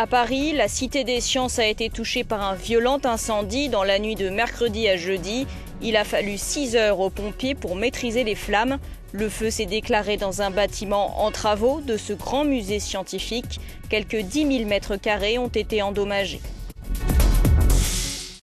À Paris, la Cité des sciences a été touchée par un violent incendie dans la nuit de mercredi à jeudi. Il a fallu 6 heures aux pompiers pour maîtriser les flammes. Le feu s'est déclaré dans un bâtiment en travaux de ce grand musée scientifique. Quelques 10 000 m² ont été endommagés.